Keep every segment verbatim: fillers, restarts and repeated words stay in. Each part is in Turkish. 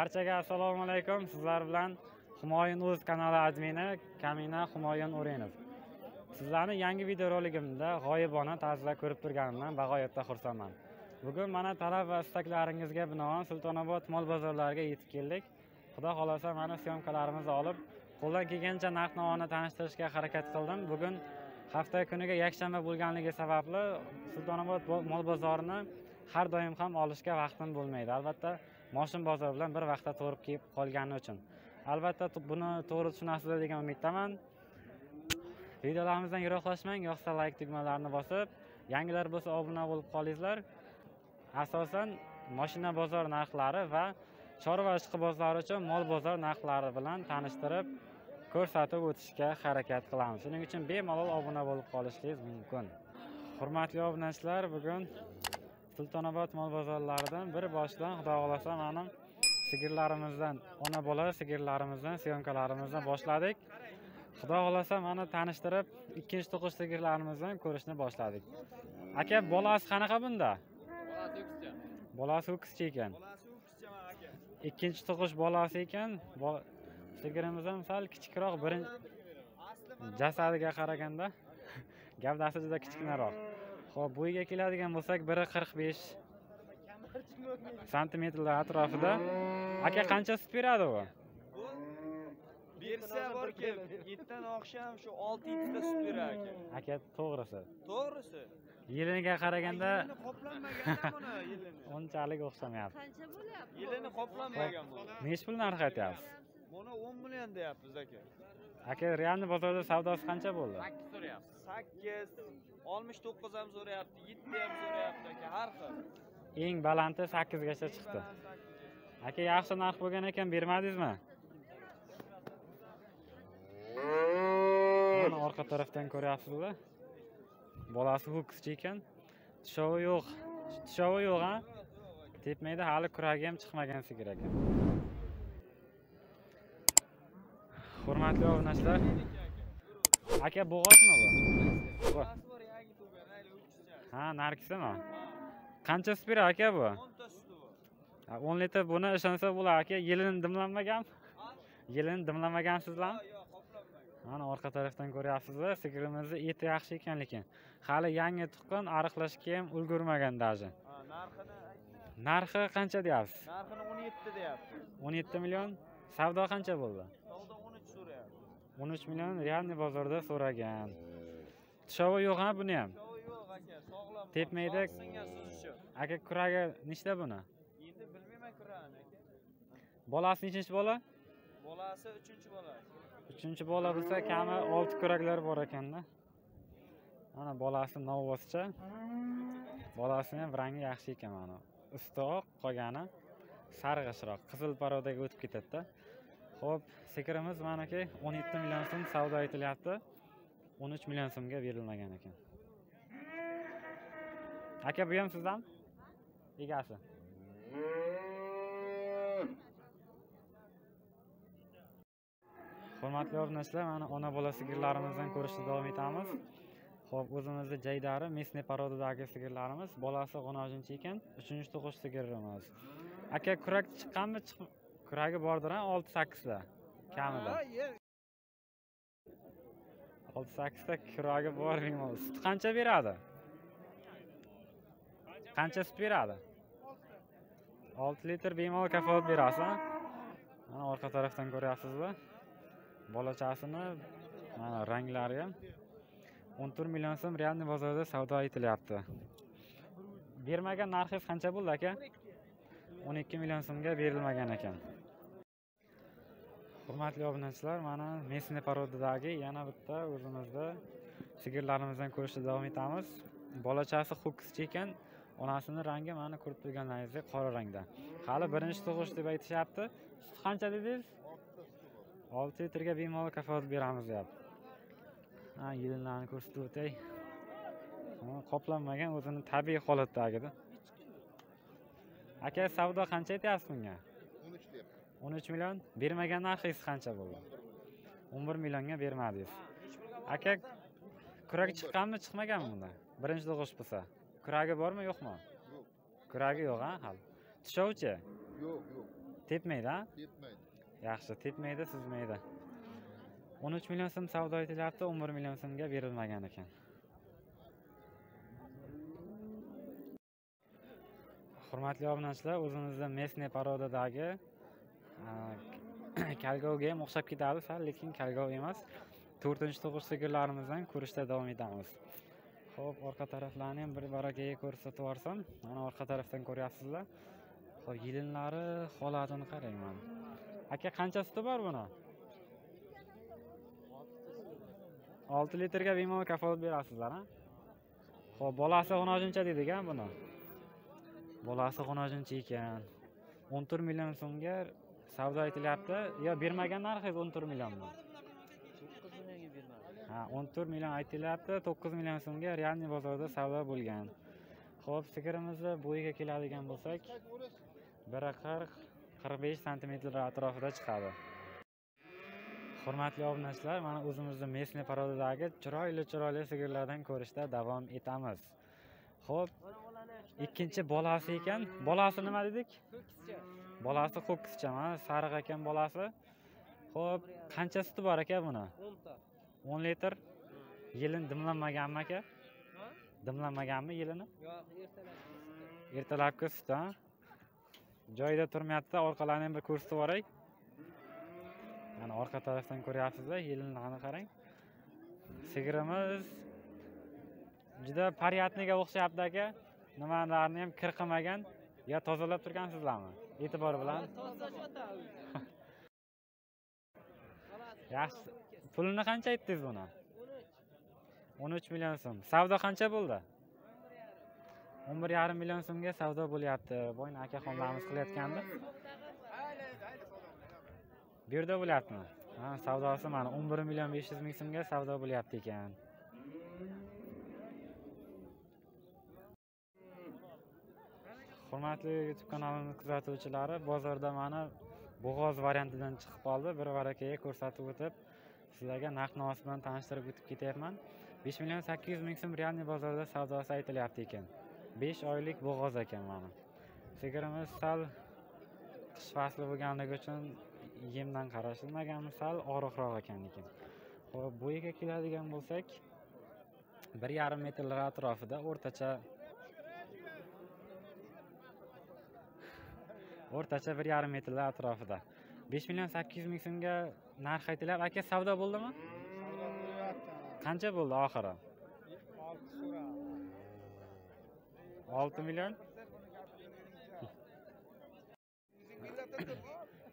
Barchaga assalomu alaykum. Sizlar bilan Humoyun O'z kanali admini Kamina Humoyun Orenov. Sizlarni yangi video roligimda g'oyibona tarzda ko'rib turganimdan bag'oyatda xursandman. Bugun mana talab va istaklaringizga binoan Sultonobod mol bozorlariga yetib keldik. Xudo xolasa mana syomkalarimizni olib, qo'ldan kelgancha narx-navoni tanishtirishga harakat qildim. Bugun hafta kuniga yakshanba bo'lganligi sababli Sultonobod mol bozorini har doim ham olishga vaqtim bo'lmaydi. Albatta, moshin bozor bilan bir vaqtda to'g'rib kelib qolgani uchun. Albatta, buni to'g'ri tushunasizlar degan umiddaman. Videolarimizdan yiroqlashmang, yoqsa like tugmalarini bosib, yangilar bo'lsa obuna bo'lib qolingizlar. Asosan mashina bozor narxlari va chorva ishqibozlari uchun mol bozor narxlari bilan tanishtirib, ko'rsatib o'tishga harakat qilamiz. Shuning uchun bemalol obuna bo'lib qolishingiz mumkin. Hurmatli obunachilar, bugun Sultonobod mol bozorlaridan bir boshdan xudo xolasa mana sigirlarimizdan, ona bola sigirlarimizdan, syomkalarimizdan boshladik. Xudo xolasa mana tanishtirib, ikkinchi to'qish sigirlarimizdan ko'rishni boshladik. Aka, bolasi qanaqa bunda? Bolasi o'kischa ekan. Ikkinchi to'qish bolasi ekan. Sigirimiz ham sal kichikroq, birinchi jasadiga qaraganda gavdasi juda kichkinaroq. Xo'p, bo'yiga keladigan bo'lsak, biri qirq besh santimetr atrofida. Aka, qancha sut beradi bu? Bersa borki, yettidan oqsham shu olti yetti ta sut berar aka. Aka, to'g'risi. To'g'risi. Yeliniga qaraganda qoplanmagan buni, yelini. Unchalik o'xshamayapti. Qancha bo'lyapti? Yelini qoplanmagan bu. Nech pul narx aytasiz? Buni o'n million deyapmiz aka. Aka, realni bozorda savdosi qancha bo'ldi? sakkiz so'rayapsiz. sakkiz oltmish to'qqiz ham so'rayapti, yetti ham so'rayapti aka, har xil. Eng balanti sakkiz gacha chiqdi. Aka, yaxshi narx bo'lgan ekan, bermadingizmi? Mana orqa tarafdan ko'ryapsizlar. Bolasi ho'kizcha ekan. Tushovi yo'q. Tushovi yo'q, ha? Tepmaydi, hali kuragi ham chiqmagan sigir ekan. Hurmatli obunachilar. Aka, bo'g'otmi bu? Bo'g'ot. Ha, narkisimi? Qancha sut beradi aka bu? o'n ta sut bu. o'n litr buni ishonsa bo'lar aka, yelini dimlanmagan. Yelini dimlamaganmizlarmi? Yo'q, qoplanmagan. Mana orqa tarafdan ko'ryapsizlar, sigirimizni eti yaxshi ekan lekin hali yangi tuqqan, ariqlashga ham ulgurmagan daje. Ha, narxini aytdi. Narxi qancha deyapsiz? Narxini o'n yetti deyapti. o'n yetti million. Savdo qancha bo'ldi? Savdo o'n uch so'rayapti. o'n uch million realni bozorda so'ragan. Tushovi yo'q ha buni ham. Tepmaydi. Aka, kuragi nechta buni? Endi bilmayman kuragini aka. Bolasi nechinchi bola? Bolasi uchinchi bola. Uchinchi bola bo'lsa, kami olti kuraklar bor ekanda. Mana bolasi novvoscha. Bolasi ham rangi yaxshi ekan mana. Usti oq, qolgani sarg'ishroq, qizil parodaga o'tib ketadi-da. Xo'p, sigirimiz mana aka o'n yetti million so'm savdo etilyapti. o'n uch million so'mga berilmagan ekan. Aka, bu ham sizdan? Egasi. Hurmatli obunachilar, mana ona bola sigirlarimizdan ko'rishni davom etamiz. Xo'p, o'zimizni jaydari mesne parodadagi sigirlarimiz, bolasi o'n oltinchi ekan, uchinchi to'qish sigirimiz. Aka, kurak chiqqanmi? Kuragi bordir, olti sakkiz ta kamida. olti sakkiz ta kuragi bor, bilmayman. Sut qancha beradi? Qancha sut beradi? olti litr bemalol kafolat berasiz. Mana orqa tarafdan ko'ryapsizlar. Bolachasini, mana ranglari ham o'n to'rt million so'm realni bozorda savdo etilyapti. Bermagan narxi qancha bo'ldi aka? o'n ikki million so'mga berilmagan ekan. Hurmatli obunachilar, mana mesne parodadagi yana bitta o'zimizda sigirlarimizdan ko'rishda davom etamiz. Bolachasi ho'kizcha ekan. Onasini rangi mana ko'rib turganingizdek qora rangda. Hali birinchi tug'ish deb aytishyapti. Sut qancha dedingiz? olti litrga bemalol kafolat beramiz deyapti. Ha, yelinlarni ko'rsatib o'tay. Qoplanmagan, o'zini tabiiy holatdagida. Aka, savdo qancha aytasiz bunga? o'n uch deyapti. o'n uch million. Bermagan narxingiz qancha bo'ldi? o'n bir millionga bermadingiz. Aka, kurak chiqqanmi, chiqmaganmi bunda? Birinchi tug'ish bo'lsa. Kuragi bormi, yo'qmi? Yo'q. Kuragi yo'q, ha, hali. Tushovchi? Yo'q, yo'q. Tepmaydi ha? Tepmaydi. Yaxshi, tepmaydi, sizmaydi. o'n uch million so'm savdo etilyapti, o'n bir million so'mga berilmagan ekan. Hurmatli obunachilar, o'zimizda mesne parodadagi kalgovga ham o'xshab ketadi, lekin kalgov emas. to'rtinchi to'g'ri sigirlarimizdan ko'rishda davom etamiz. Xo'p, orqa taraflarni ham bir barakaga ko'rsatib yuborsam, mana orqa tarafdan ko'ryapsizlar. Xo'p, yelinlari holatini qarang mana. Aka, qancha suti bor buni? olti litrga bemalol kafolat berasizlar, ha? Xo'p, bolasi xunojuncha dedik-a buni. Bolasi xunojuncha ekan. o'n to'rt million so'mga savdo etilyapti. Yo, bermagan narxi o'n to'rt millionmi? to'qqiz millionga bermadi. Ha, o'n to'rt million aytilyapti. to'qqiz million so'mga realni bozorda savdo bo'lgan. Xo'p, sigirimizni bo'yiga keladigan bo'lsak, bir qirq qirq besh santimetr atrofida chiqadi. Hurmatli obunachilar, mana o'zimizni mesne parodadagi chiroyli-chiroyli sigirlardan ko'rishda davom etamiz. Xo'p, ikkinchi bolasi ekan. Bolasi nima dedik? Ko'kischa. Bolasi ko'kischa, mana sariq ekan bolasi. Xo'p, qancha suti bor aka buni? o'n ta. o'n litr. Yelin dimlanmaganmi aka? Ha? Dimlanmaganmi yelini? Yo'q, ertalabki. Ertalabki suti, ha? Joyida turmayapti, orqalarini ham bir ko'rsatib boray. Mana orqa tarafdan ko'ryapsizlar, yelinlarni qarang. Sigirimiz juda paryatniga o'xshayapti aka. Nimalarni ham kir qilmagan, yo tozalab turgansizlarmi? E'tibor bilan. Yaxshi. Pulini qancha aytdingiz buni? o'n uch million so'm. Savdo qancha bo'ldi? o'n bir yarim million so'mga savdo bo'lyapti. Boyni akaxonlarimiz qilayotgandi. Bu yerda bo'lyaptimi? Ha, savdosi mana o'n bir million besh yuz ming so'mga savdo bo'lyapti ekan. Hurmatli YouTube kanalimiz kuzatuvchilari, bozorda mana bo'g'oz variantidan chiqib qoldi. Bir varakaga ko'rsatib o'tib, sizlarga narx-navosi bilan tanishtirib o'tib ketyapman. besh million sakkiz yuz ming so'm realni bozorda savdosi aytilyapti ekan. besh oylik bo'g'oz ekan mana. Sigirimiz sal qish fasli bo'lganligi uchun yemdan qarashilmagan, sal og'riqroq ekan lekin. Xo'p, bo'yiga keladigan bo'lsak, bir yarim metrlar atrofida o'rtacha o'rtacha bir yarim metrlar atrofida. besh million sakkiz yuz ming so'mga narx aytilib, aka savdo bo'ldimi? Savdo bo'lyapti. Qancha bo'ldi oxiri? olti million.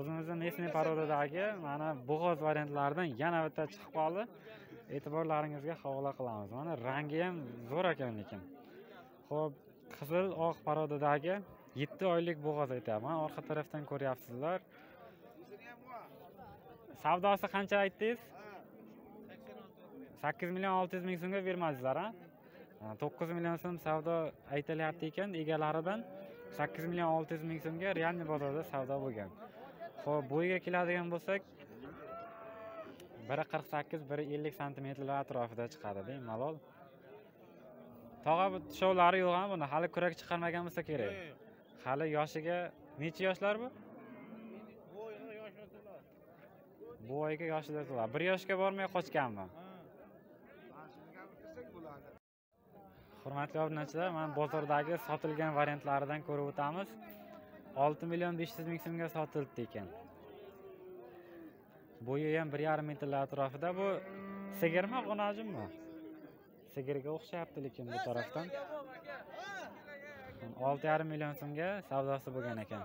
O'zimizda mesne parodadagi mana bo'g'oz variantlaridan yana bitta chiqib qoldi. E'tiborlaringizga havola qilamiz. Mana rangi ham zo'r ekan lekin. Xo'p, qizil oq parodadagi yetti oylik bo'g'oz aytayapman. Orqa tarafdan ko'ryapsizlar. Savdosi qancha aytdingiz? sakkiz million olti yuz ming so'mga bermadingizlar, ha? to'qqiz million so'm savdo aytilyapti ekan egalaridan. sakkiz million olti yuz ming so'mga realni bozorda savdo bo'lgan. Xo'p, bo'yiga keladigan bo'lsak, bir qirq sakkiz bir ellik santimetrlar atrofida chiqadi, bemalol. Tog'a tushovlari yo'q, ha, buni hali kurak chiqarmagan bo'lsa kerak. Hali yoshiga necha yoshlar bu? Bu oyga yoshida to'lar. bir yoshga bormay qochganmi? Hurmatli obunachilar, mana bozordagi sotilgan variantlaridan ko'rib o'tamiz. olti million besh yuz ming so'mga sotildi ekan. Bo'yi ham bir yarim metrlar atrofida. Bu sigirmi, qonajimmi? Sigirga o'xshayapti lekin bu tarafdan. olti yarim million so'mga savdosi bo'lgan ekan.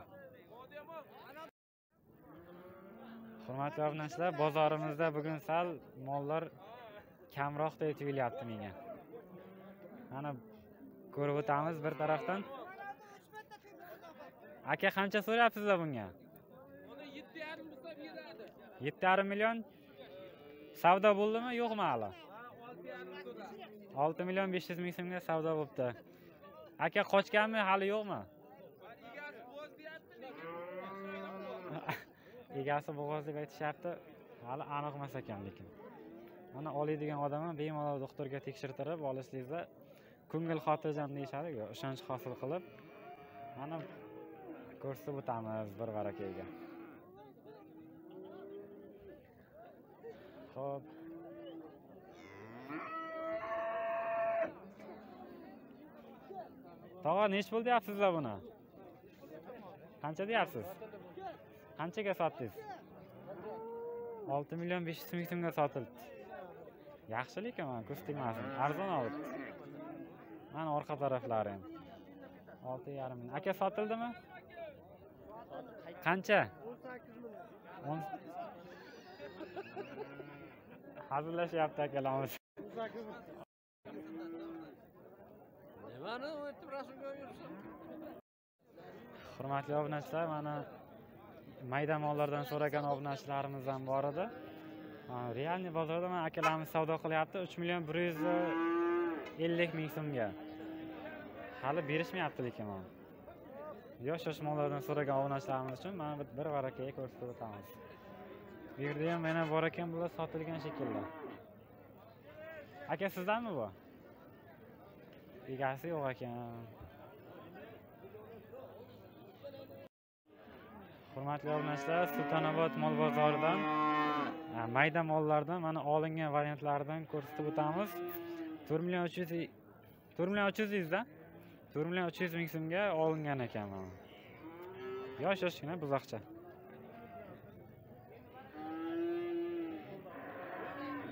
Hurmatli obunachilar, bozorimizda bugun sal mollar kamroqday tuyulyapti menga. Mana ko'rib o'tamiz bir tarafdan. Aka, qancha so'rayapsizlar bunga? Buni yetti yarim bo'lsa beradi. yetti yarim million. Savdo bo'ldimi, yo'qmi hali? olti million besh yuz ming so'mga savdo bo'libdi. Aka, qochganmi, hali yo'qmi? Egasi bo'g'oz deb aytishyapti. Hali aniq emas ekan lekin. Mana oladigan odamni bemalol doktorga tekshirtirib olishingizda ko'ngil xotirjam deyishadi-ku, ishonch hosil qilib. Mana ko'rsatib o'tamiz bir varakaga. Xo'p. Tog'a nech pul deyapsizlar buni? Qancha deyapsiz? Qanchaga sotdingiz? olti million besh yuz ming so'mga sotildi. Yaxshilik ekan, ko'z tegmasin. Arzon olibdi. Mana orqa taraflari ham. olti yarim ming. Aka sotildimi? Qancha? o'n sakkiz ming. Hazillashyapti akalarimiz. Nimani o'tib rasmga yursin? Hurmatli obunachilar, mana mayda mollardan so'ragan obunachilarimiz ham bor edi. Realni bozorda mana akalarimiz savdo qilyapti uch million bir yuz ellik ming so'mga. Hali berishmayapti lekin mana. Yosh yosh mollardan so'ragan obunachilarimiz uchun mana bir varakaga ko'rsatib o'tamiz. Bu yerda ham yana bor ekan, bular sotilgan shekillar. Aka sizdanmi bu? Egasi yo'q ekan. Hurmatli obunachilar, Sultonobod mol bozoridan mayda mollardan mana olingan variantlardan ko'rsatib o'tamiz. to'rt million uch yuz ming da to'rt million uch yuz ming so'mga olingan ekan mana. Yosh-yoshgina buzoqcha.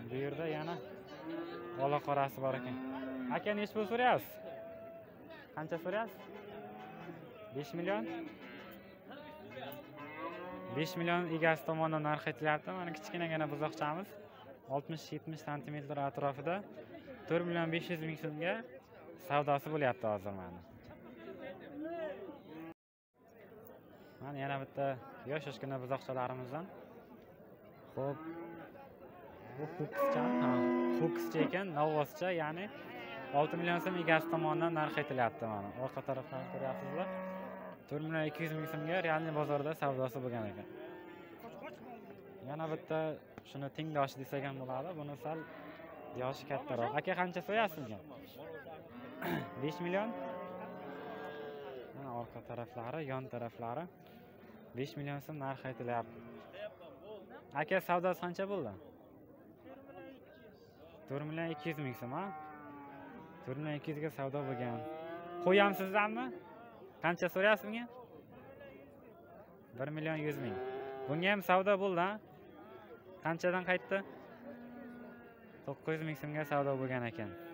Bu yerda yana ola qorasi bor ekan. Aka nech pul so'rayapsiz? Qancha so'rayapsiz? besh million. besh million egasi tomonidan narx aytilyapti. Mana kichkinagina buzoqchamiz oltmish yetmish santimetr atrofida to'rt million besh yuz ming so'mga savdosi bo'lyapti hozir mana. Mana yana bitta yosh yoshgina buzoqchalarimizdan. Xo'p. Bu fokuscha, ha, fokuscha ekan, novvoscha, ya'ni olti million so'm egasi tomonidan narx aytilyapti mana. Orqa tarafdan ko'ryapsizlar. to'rt million ikki yuz ming so'mga realni bozorda savdosi bo'lgan ekan. Yana bitta shuni tengdoshi desak ham bo'ladi. Buni sal yoshi kattaroq. Aka qancha so'yasizga? besh million. Mana orqa taraflari, yon taraflari besh million so'm narx aytilyapti. Aka savdosi qancha bo'ldi? to'rt million ikki yuz ming so'm, ha? to'rt million ikki yuz ga savdo bo'lgan. Qo'yamsizmi? Qancha so'rayapsiz bunga? bir million yuz ming. Bunga ham savdo bo'ldi, ha? Qanchadan qaytdi? to'qqiz yuz ming so'mga savdo bo'lgan ekan.